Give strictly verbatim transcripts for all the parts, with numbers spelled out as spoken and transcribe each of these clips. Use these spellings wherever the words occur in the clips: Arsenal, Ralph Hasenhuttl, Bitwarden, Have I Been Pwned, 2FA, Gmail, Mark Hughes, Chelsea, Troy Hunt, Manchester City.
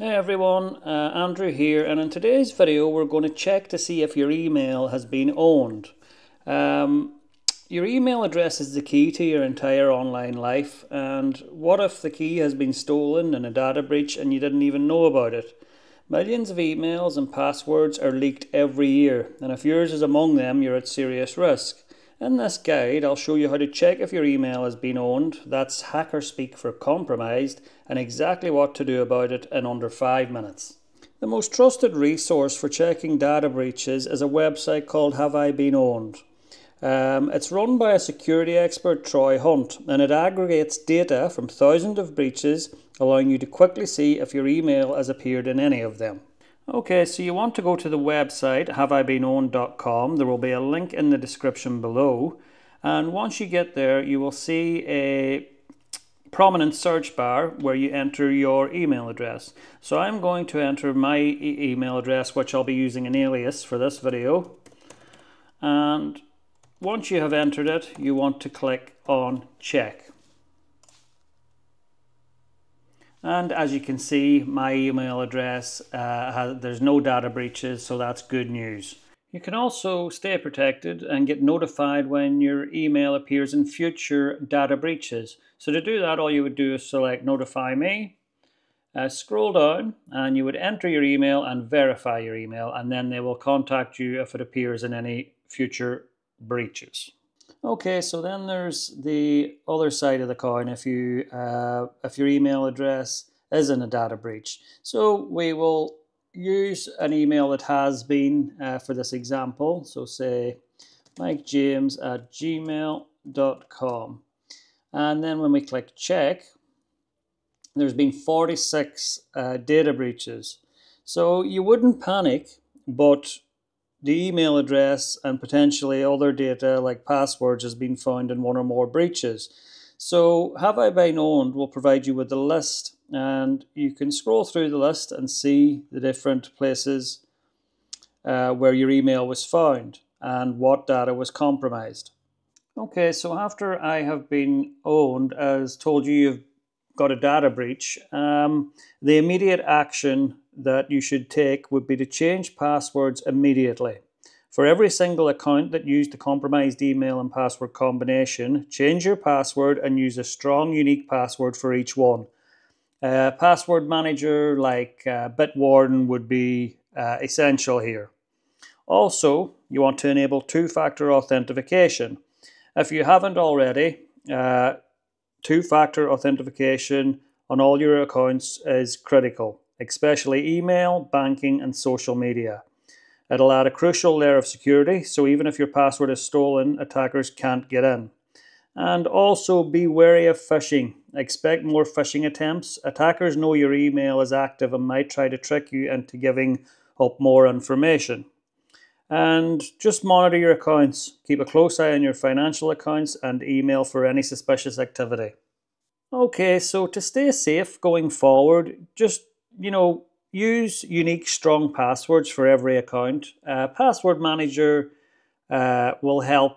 Hey everyone, uh, Andrew here, and in today's video we're going to check to see if your email has been owned. Um, your email address is the key to your entire online life, and what if the key has been stolen in a data breach and you didn't even know about it? Millions of emails and passwords are leaked every year, and if yours is among them, you're at serious risk. In this guide, I'll show you how to check if your email has been owned, that's hacker speak for compromised, and exactly what to do about it in under five minutes. The most trusted resource for checking data breaches is a website called Have I Been Pwned. Um, it's run by a security expert, Troy Hunt, and it aggregates data from thousands of breaches, allowing you to quickly see if your email has appeared in any of them. Okay, so you want to go to the website have I been pwned dot com. There will be a link in the description below, and once you get there you will see a prominent search bar where you enter your email address. So I'm going to enter my e email address, which I'll be using an alias for this video, and once you have entered it you want to click on check. And as you can see, my email address, uh, has, there's no data breaches, so that's good news. You can also stay protected and get notified when your email appears in future data breaches. So to do that, all you would do is select Notify Me, uh, scroll down, and you would enter your email and verify your email, and then they will contact you if it appears in any future breaches. Okay, so then there's the other side of the coin if you uh, if your email address is in a data breach. So we will use an email that has been uh, for this example. So say mike james at gmail dot com, and then when we click check, there's been forty-six uh, data breaches. So you wouldn't panic, but the email address and potentially other data like passwords has been found in one or more breaches. So Have I Been Pwned will provide you with the list, and you can scroll through the list and see the different places uh, where your email was found and what data was compromised. Okay, so after I have been owned, as told you, you've got a data breach, um, the immediate action that you should take would be to change passwords immediately. For every single account that used the compromised email and password combination, change your password and use a strong unique password for each one. A password manager like uh, Bitwarden would be uh, essential here. Also, you want to enable two-factor authentication. If you haven't already, uh, two-factor authentication on all your accounts is critical, especially email, banking, and social media. It'll add a crucial layer of security, so even if your password is stolen, attackers can't get in. And also be wary of phishing. Expect more phishing attempts. Attackers know your email is active and might try to trick you into giving up more information. And just monitor your accounts. Keep a close eye on your financial accounts and email for any suspicious activity. Okay, so to stay safe going forward, just You know, use unique strong passwords for every account. Uh, password manager uh, will help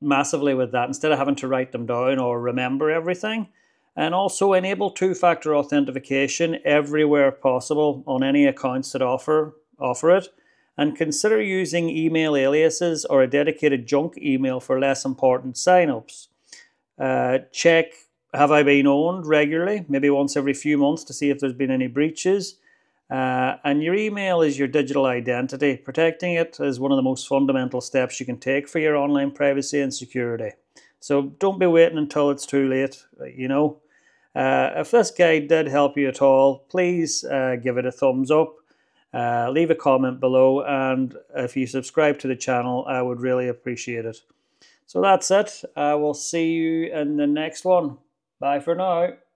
massively with that instead of having to write them down or remember everything. And also enable two-factor authentication everywhere possible on any accounts that offer, offer it. And consider using email aliases or a dedicated junk email for less important signups. Uh, check Have I Been Pwned regularly, maybe once every few months, to see if there's been any breaches. Uh, and your email is your digital identity. Protecting it is one of the most fundamental steps you can take for your online privacy and security. So don't be waiting until it's too late, you know. Uh, if this guide did help you at all, please uh, give it a thumbs up, uh, leave a comment below, and if you subscribe to the channel, I would really appreciate it. So that's it. I will see you in the next one. Bye for now.